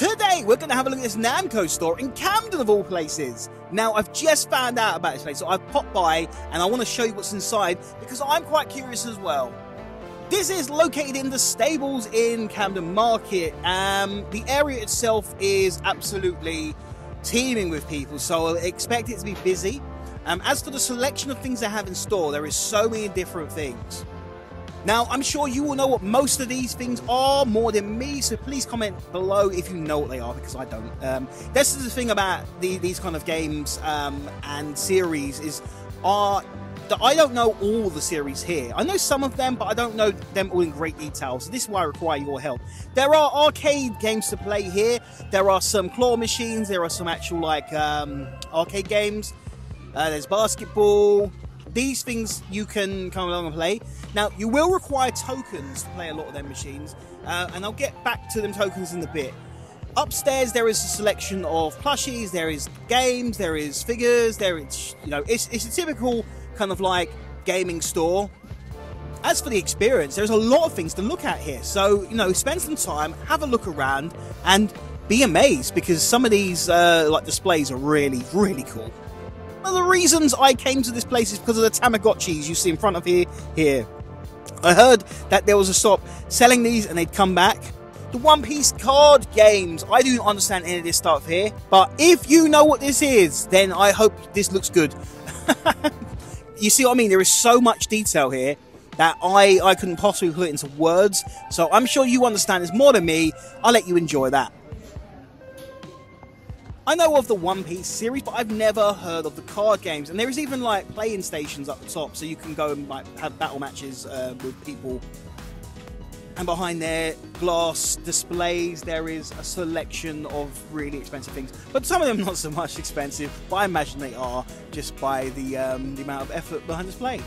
Today, we're going to have a look at this Namco store in Camden, of all places. Now, I've just found out about this place, so I've popped by and I want to show you what's inside because I'm quite curious as well. This is located in the stables in Camden Market. The area itself is absolutely teeming with people, so I expect it to be busy. As for the selection of things they have in store, there is so many different things. Now, I'm sure you will know what most of these things are more than me, so please comment below if you know what they are, because I don't. This is the thing about these kind of games and series are that I don't know all the series here. I know some of them, but I don't know them all in great detail, so this is why I require your help. There are arcade games to play here. There are some claw machines. There are some actual, like, arcade games. There's basketball. These things you can come along and play. Now, you will require tokens to play a lot of their machines, and I'll get back to them tokens in a bit. Upstairs, there is a selection of plushies, there is games, there is figures, there is, you know, it's a typical kind of like gaming store. As for the experience, there's a lot of things to look at here. So, you know, spend some time, have a look around, and be amazed, because some of these like displays are really, really cool. One of the reasons I came to this place is because of the Tamagotchis you see in front of here. I heard that there was a shop selling these and they'd come back. The One Piece card games. I do not understand any of this stuff here, but if you know what this is, then I hope this looks good. You see what I mean? There is so much detail here that I couldn't possibly put it into words. So I'm sure you understand this more than me. I'll let you enjoy that. I know of the One Piece series, but I've never heard of the card games. And there is even like playing stations up the top, so you can go and like have battle matches with people. And behind their glass displays, there is a selection of really expensive things. But some of them not so much expensive, but I imagine they are just by the amount of effort behind display.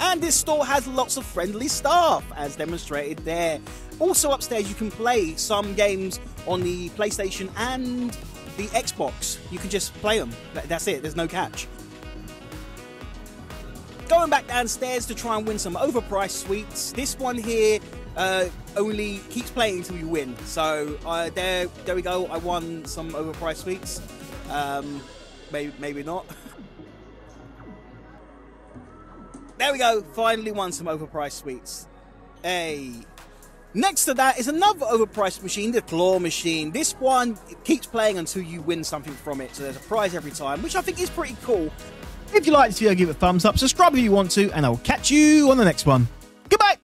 And this store has lots of friendly staff, as demonstrated there. Also upstairs, you can play some games on the PlayStation and the Xbox. You can just play them. That's it. There's no catch. Going back downstairs to try and win some overpriced sweets. This one here only keeps playing until you win. So there we go. I won some overpriced sweets. Maybe not. There we go. Finally won some overpriced sweets. Hey. Next to that is another overpriced machine, the claw machine. This one keeps playing until you win something from it, so there's a prize every time, which I think is pretty cool. If you like this video, give it a thumbs up, subscribe if you want to, and I'll catch you on the next one. Goodbye!